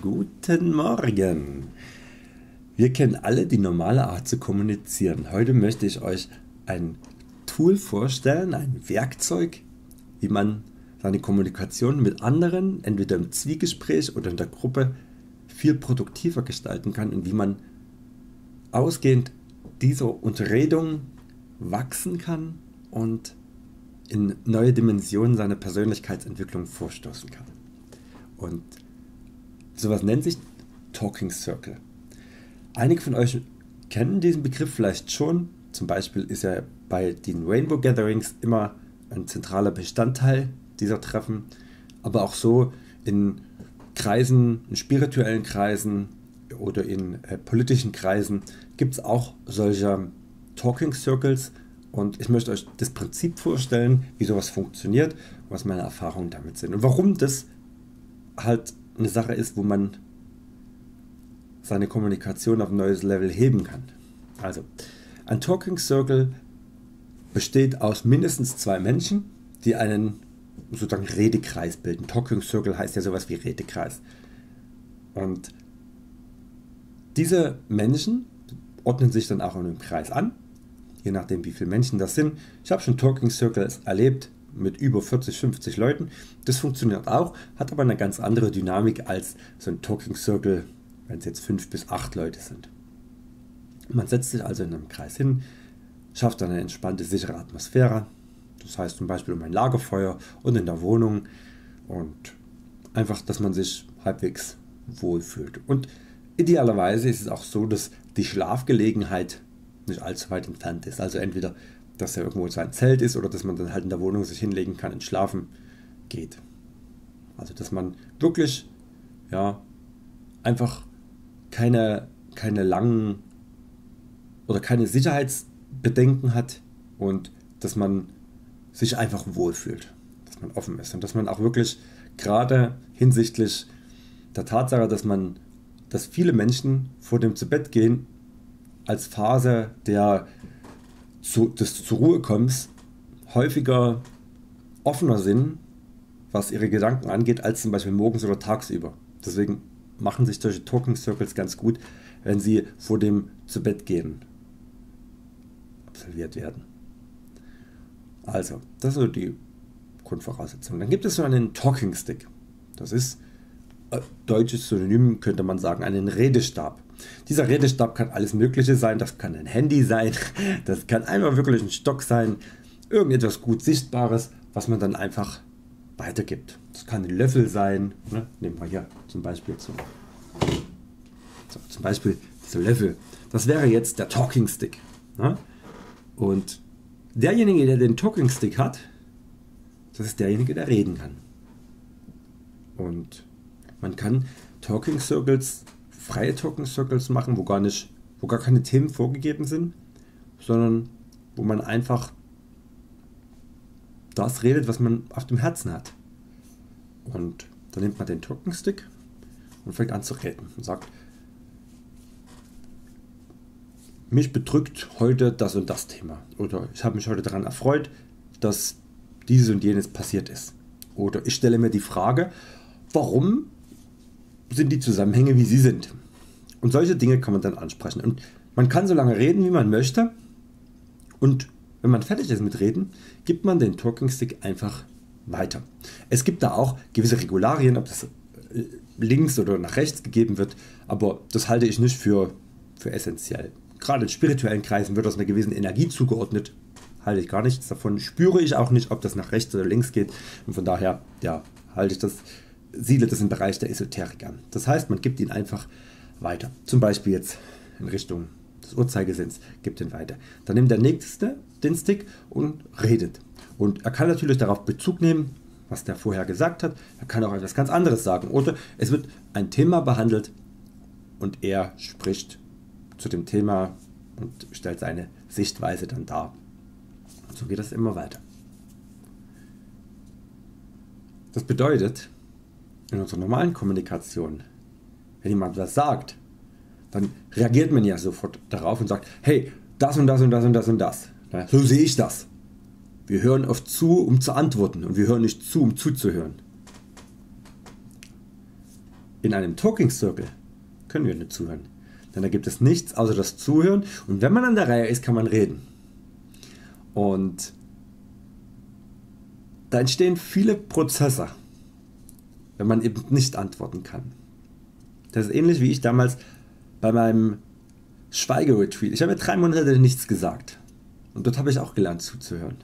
Guten Morgen! Wir kennen alle die normale Art zu kommunizieren. Heute möchte ich euch ein Tool vorstellen, ein Werkzeug, wie man seine Kommunikation mit anderen, entweder im Zwiegespräch oder in der Gruppe, viel produktiver gestalten kann und wie man ausgehend dieser Unterredung wachsen kann und in neue Dimensionen seiner Persönlichkeitsentwicklung vorstoßen kann. Und sowas nennt sich Talking Circle. Einige von euch kennen diesen Begriff vielleicht schon, zum Beispiel ist er bei den Rainbow Gatherings immer ein zentraler Bestandteil dieser Treffen, aber auch so in Kreisen, in spirituellen Kreisen oder in politischen Kreisen gibt es auch solche Talking Circles, und ich möchte euch das Prinzip vorstellen, wie sowas funktioniert und was meine Erfahrungen damit sind und warum das halt eine Sache ist, wo man seine Kommunikation auf ein neues Level heben kann. Also, ein Talking Circle besteht aus mindestens 2 Menschen, die einen sozusagen Redekreis bilden. Talking Circle heißt ja sowas wie Redekreis. Und diese Menschen ordnen sich dann auch in einem Kreis an, je nachdem wie viele Menschen das sind. Ich habe schon Talking Circles erlebt mit über 40-50 Leuten. Das funktioniert auch, hat aber eine ganz andere Dynamik als so ein Talking Circle, wenn es jetzt 5 bis 8 Leute sind. Man setzt sich also in einem Kreis hin, schafft dann eine entspannte, sichere Atmosphäre. Das heißt zum Beispiel um ein Lagerfeuer und in der Wohnung, und einfach, dass man sich halbwegs wohlfühlt. Und idealerweise ist es auch so, dass die Schlafgelegenheit nicht allzu weit entfernt ist. Also entweder, dass er irgendwo in seinem Zelt ist oder dass man dann halt in der Wohnung sich hinlegen kann und schlafen geht. Also dass man wirklich ja einfach keine langen oder keine Sicherheitsbedenken hat und dass man sich einfach wohlfühlt, dass man offen ist und dass man auch wirklich gerade hinsichtlich der Tatsache, dass viele Menschen vor dem Zu-Bett-Gehen als Phase des Zur-Ruhe-Kommens häufiger offener sind, was ihre Gedanken angeht, als zum Beispiel morgens oder tagsüber. Deswegen machen sich solche Talking Circles ganz gut, wenn sie vor dem Zu-Bett-Gehen absolviert werden. Also, das ist so die Grundvoraussetzung. Dann gibt es so einen Talking Stick. Das ist deutsches Synonym, könnte man sagen, einen Redestab. Dieser Redestab kann alles Mögliche sein, das kann ein Handy sein, das kann einfach wirklich ein Stock sein, irgendetwas gut Sichtbares, was man dann einfach weitergibt. Das kann ein Löffel sein, ne? Nehmen wir hier zum Beispiel so Löffel. Das wäre jetzt der Talking Stick. Ne? Und derjenige, der den Talking Stick hat, das ist derjenige, der reden kann. Und man kann Talking Circles, freie Talking Circles machen, wo gar keine Themen vorgegeben sind, sondern wo man einfach das redet, was man auf dem Herzen hat. Und dann nimmt man den Talking Stick und fängt an zu reden und sagt: Mich bedrückt heute das und das Thema, oder ich habe mich heute daran erfreut, dass dieses und jenes passiert ist, oder ich stelle mir die Frage, warum sind die Zusammenhänge wie sie sind, und solche Dinge kann man dann ansprechen, und man kann so lange reden wie man möchte, und wenn man fertig ist mit Reden, gibt man den Talking Stick einfach weiter. Es gibt da auch gewisse Regularien, ob das links oder nach rechts gegeben wird, aber das halte ich nicht für essentiell. Gerade in spirituellen Kreisen wird das einer gewissen Energie zugeordnet, halte ich gar nichts davon, spüre ich auch nicht, ob das nach rechts oder links geht, und von daher ja, siedle das im Bereich der Esoterik an. Das heißt, man gibt ihn einfach weiter, zum Beispiel jetzt in Richtung des Uhrzeigesinns, gibt ihn weiter. Dann nimmt der Nächste den Stick und redet, und er kann natürlich darauf Bezug nehmen, was der vorher gesagt hat, er kann auch etwas ganz anderes sagen, oder es wird ein Thema behandelt und er spricht zu dem Thema und stellt seine Sichtweise dann dar. Und so geht das immer weiter. Das bedeutet, in unserer normalen Kommunikation, wenn jemand was sagt, dann reagiert man ja sofort darauf und sagt: Hey, das und das und das und das und das. So sehe ich das. Wir hören oft zu, um zu antworten, und wir hören nicht zu, um zuzuhören. In einem Talking Circle können wir nicht zuhören, denn da gibt es nichts außer das Zuhören, und wenn man an der Reihe ist, kann man reden. Und da entstehen viele Prozesse, wenn man eben nicht antworten kann. Das ist ähnlich wie ich damals bei meinem Schweigeretreat. Ich habe ja 3 Monate nichts gesagt, und dort habe ich auch gelernt zuzuhören.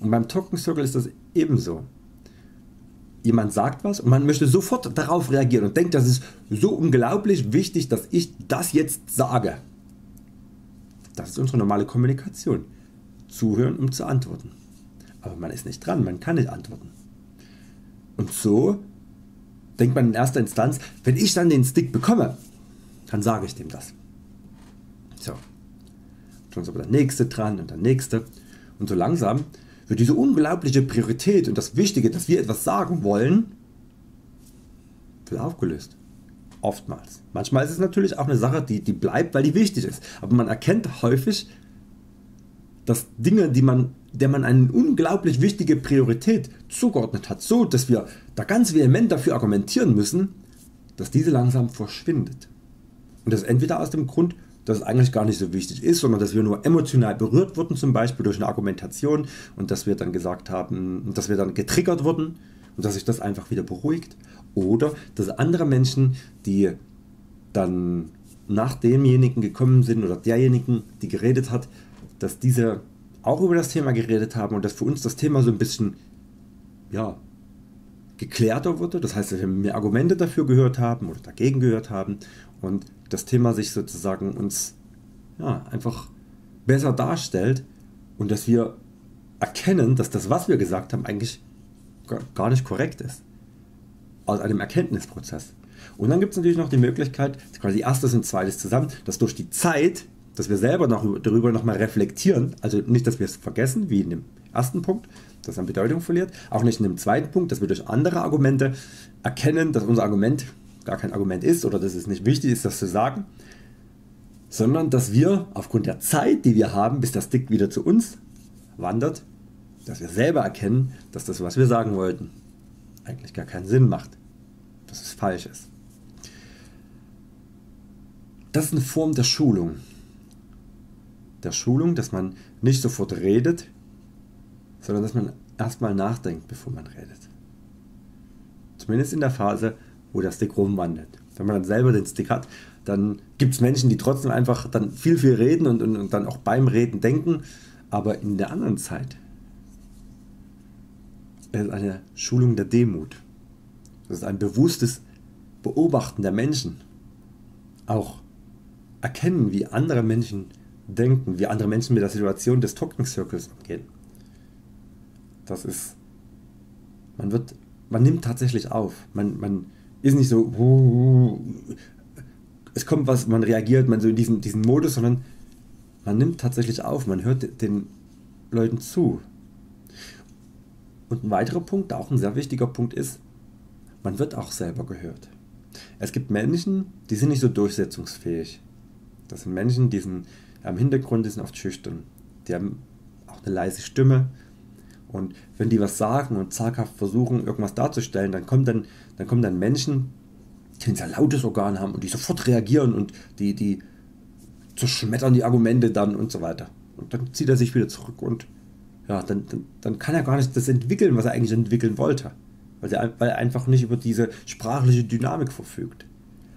Und beim Talking Circle ist das ebenso. Jemand sagt was und man möchte sofort darauf reagieren und denkt, das ist so unglaublich wichtig, dass ich das jetzt sage. Das ist unsere normale Kommunikation. Zuhören, um zu antworten. Aber man ist nicht dran, man kann nicht antworten. Und so denkt man in erster Instanz, wenn ich dann den Stick bekomme, dann sage ich dem das. So, schon ist aber der Nächste dran und der Nächste, und so langsam wird diese unglaubliche Priorität und das Wichtige, dass wir etwas sagen wollen, wird aufgelöst. Oftmals. Manchmal ist es natürlich auch eine Sache, die bleibt, weil die wichtig ist. Aber man erkennt häufig, dass Dinge, der man eine unglaublich wichtige Priorität zugeordnet hat, so dass wir da ganz vehement dafür argumentieren müssen, dass diese langsam verschwindet. Und das entweder aus dem Grund, dass es eigentlich gar nicht so wichtig ist, sondern dass wir nur emotional berührt wurden, zum Beispiel durch eine Argumentation, und dass wir dann gesagt haben, dass wir dann getriggert wurden und dass sich das einfach wieder beruhigt, oder dass andere Menschen, die dann nach demjenigen gekommen sind oder derjenigen, die geredet hat, dass diese auch über das Thema geredet haben und dass für uns das Thema so ein bisschen, ja, geklärter wurde, das heißt, dass wir mehr Argumente dafür gehört haben oder dagegen gehört haben und das Thema sich sozusagen uns, ja, einfach besser darstellt und dass wir erkennen, dass das, was wir gesagt haben, eigentlich gar nicht korrekt ist. Aus einem Erkenntnisprozess. Und dann gibt es natürlich noch die Möglichkeit, quasi erstes und zweites zusammen, dass durch die Zeit, dass wir selber darüber nochmal reflektieren, also nicht, dass wir es vergessen, wie in dem ersten Punkt, dass es an Bedeutung verliert, auch nicht in dem zweiten Punkt, dass wir durch andere Argumente erkennen, dass unser Argument gar kein Argument ist oder dass es nicht wichtig ist, das zu sagen, sondern dass wir aufgrund der Zeit, die wir haben, bis das Stick wieder zu uns wandert, dass wir selber erkennen, dass das, was wir sagen wollten, eigentlich gar keinen Sinn macht, dass es falsch ist. Das ist eine Form der Schulung. Der Schulung, dass man nicht sofort redet, sondern dass man erstmal nachdenkt, bevor man redet. Zumindest in der Phase, wo der Stick rumwandert. Wenn man dann selber den Stick hat, dann gibt es Menschen, die trotzdem einfach dann viel reden und dann auch beim Reden denken, aber in der anderen Zeit ist eine Schulung der Demut. Das ist ein bewusstes Beobachten der Menschen. Auch erkennen, wie andere Menschen denken, wie andere Menschen mit der Situation des Talking Circles umgehen. Das ist, man nimmt tatsächlich auf, man ist nicht so, es kommt was, man reagiert, man so in diesen Modus, sondern man nimmt tatsächlich auf, man hört den Leuten zu. Und ein weiterer Punkt, auch ein sehr wichtiger Punkt ist, man wird auch selber gehört. Es gibt Menschen, die sind nicht so durchsetzungsfähig. Das sind Menschen, die sind im Hintergrund, die sind oft schüchtern, die haben auch eine leise Stimme. Und wenn die was sagen und zaghaft versuchen, irgendwas darzustellen, dann kommen dann Menschen, die ein sehr lautes Organ haben und die sofort reagieren und die zerschmettern die Argumente dann und so weiter. Und dann zieht er sich wieder zurück und ja, dann kann er gar nicht das entwickeln, was er eigentlich entwickeln wollte, weil er einfach nicht über diese sprachliche Dynamik verfügt.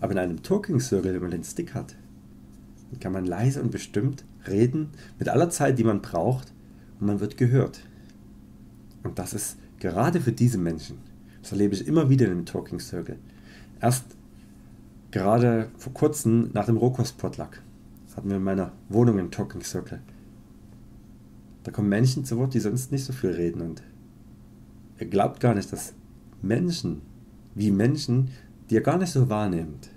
Aber in einem Talking Circle, wenn man den Stick hat, dann kann man leise und bestimmt reden, mit aller Zeit, die man braucht, und man wird gehört. Und das ist gerade für diese Menschen, das erlebe ich immer wieder in dem Talking Circle. Erst gerade vor kurzem nach dem Rohkost-Potluck hatten wir in meiner Wohnung einen Talking Circle. Da kommen Menschen zu Wort, die sonst nicht so viel reden, und ihr glaubt gar nicht, dass Menschen, die ihr gar nicht so wahrnehmt,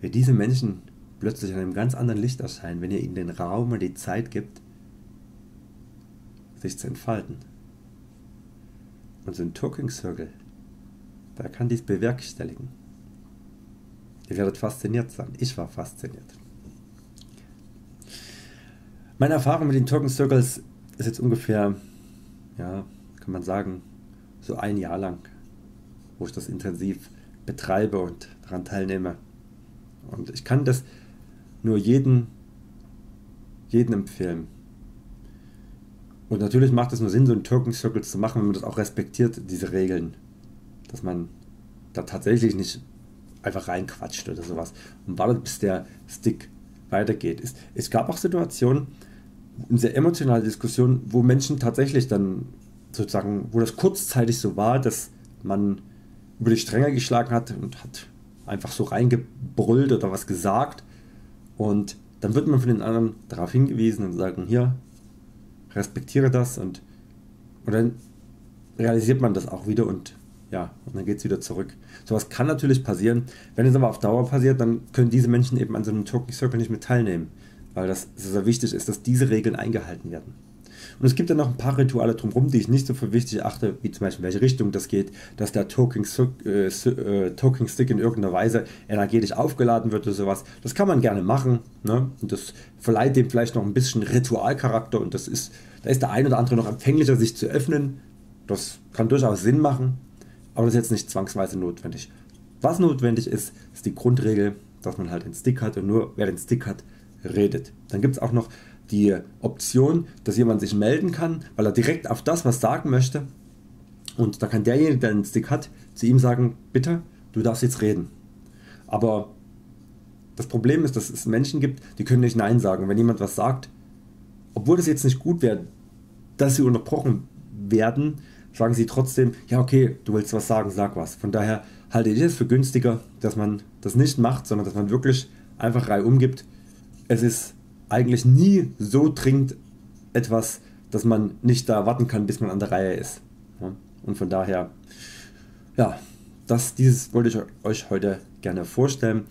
wie diese Menschen plötzlich in einem ganz anderen Licht erscheinen, wenn ihr ihnen den Raum und die Zeit gibt, sich zu entfalten. Und so ein Talking Circle, da kann dies bewerkstelligen. Ihr werdet fasziniert sein. Ich war fasziniert. Meine Erfahrung mit den Talking Circles ist jetzt ungefähr, ja, kann man sagen, so ein Jahr lang, wo ich das intensiv betreibe und daran teilnehme. Und ich kann das nur jedem empfehlen. Und natürlich macht es nur Sinn, so einen Türken-Circle zu machen, wenn man das auch respektiert, diese Regeln. Dass man da tatsächlich nicht einfach reinquatscht oder sowas und wartet, bis der Stick weitergeht. Es gab auch Situationen, sehr emotionale Diskussionen, wo Menschen tatsächlich dann sozusagen, wo das kurzzeitig so war, dass man über die Stränge geschlagen hat und hat einfach so reingebrüllt oder was gesagt, und dann wird man von den anderen darauf hingewiesen und sagen, hier, respektiere das, und dann realisiert man das auch wieder und ja, und dann geht es wieder zurück. Sowas kann natürlich passieren. Wenn es aber auf Dauer passiert, dann können diese Menschen eben an so einem Talking Circle nicht mehr teilnehmen, weil das sehr wichtig ist, dass diese Regeln eingehalten werden. Und es gibt dann noch ein paar Rituale drumherum, die ich nicht so für wichtig achte, wie zum Beispiel in welche Richtung das geht, dass der Talking Stick in irgendeiner Weise energetisch aufgeladen wird oder sowas. Das kann man gerne machen, ne? Und das verleiht dem vielleicht noch ein bisschen Ritualcharakter, und das ist, da ist der ein oder andere noch empfänglicher, sich zu öffnen. Das kann durchaus Sinn machen, aber das ist jetzt nicht zwangsweise notwendig. Was notwendig ist, ist die Grundregel, dass man halt einen Stick hat und nur wer den Stick hat, redet. Dann gibt es auch noch die Option, dass jemand sich melden kann, weil er direkt auf das was sagen möchte, und da kann derjenige, der einen Stick hat, zu ihm sagen, bitte, du darfst jetzt reden. Aber das Problem ist, dass es Menschen gibt, die können nicht Nein sagen. Wenn jemand was sagt, obwohl es jetzt nicht gut wäre, dass sie unterbrochen werden, sagen sie trotzdem, ja okay, du willst was sagen, sag was. Von daher halte ich es für günstiger, dass man das nicht macht, sondern dass man wirklich einfach reihum gibt. Es ist eigentlich nie so dringend etwas, dass man nicht da warten kann, bis man an der Reihe ist. Und von daher, ja, dieses wollte ich euch heute gerne vorstellen.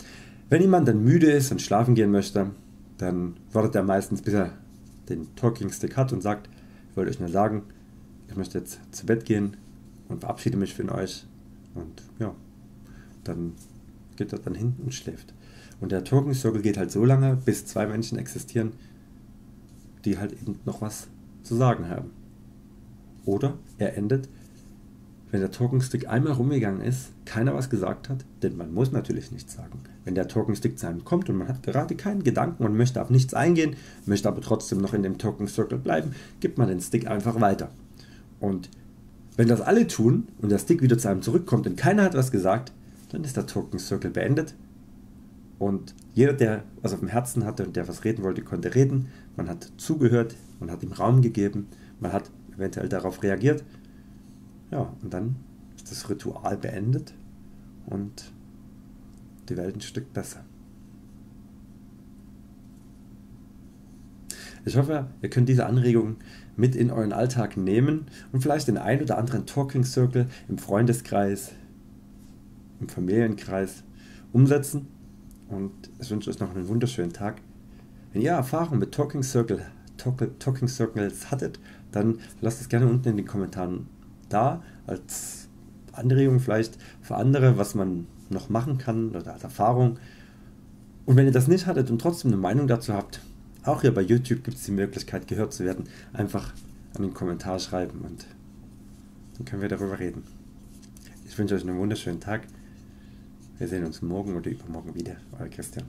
Wenn jemand dann müde ist und schlafen gehen möchte, dann wartet er meistens, bis er den Talking Stick hat und sagt, ich wollte euch nur sagen, ich möchte jetzt zu Bett gehen und verabschiede mich von euch. Und ja, dann geht er dann hin und schläft. Und der Talking Circle geht halt so lange, bis zwei Menschen existieren, die halt eben noch was zu sagen haben. Oder er endet, wenn der Talking Stick einmal rumgegangen ist, keiner was gesagt hat, denn man muss natürlich nichts sagen. Wenn der Talking Stick zu einem kommt und man hat gerade keinen Gedanken und möchte auf nichts eingehen, möchte aber trotzdem noch in dem Talking Circle bleiben, gibt man den Stick einfach weiter. Und wenn das alle tun und der Stick wieder zu einem zurückkommt und keiner hat was gesagt, dann ist der Talking Circle beendet. Und jeder, der was auf dem Herzen hatte und der was reden wollte, konnte reden. Man hat zugehört, man hat ihm Raum gegeben, man hat eventuell darauf reagiert. Ja, und dann ist das Ritual beendet und die Welt ein Stück besser. Ich hoffe, ihr könnt diese Anregungen mit in euren Alltag nehmen und vielleicht den ein oder anderen Talking Circle im Freundeskreis, im Familienkreis umsetzen. Und ich wünsche euch noch einen wunderschönen Tag. Wenn ihr Erfahrung mit Talking Circles hattet, dann lasst es gerne unten in den Kommentaren da, als Anregung vielleicht für andere, was man noch machen kann oder als Erfahrung. Und wenn ihr das nicht hattet und trotzdem eine Meinung dazu habt, auch hier bei YouTube gibt es die Möglichkeit, gehört zu werden, einfach an den Kommentar schreiben und dann können wir darüber reden. Ich wünsche euch einen wunderschönen Tag. Wir sehen uns morgen oder übermorgen wieder. Euer Christian.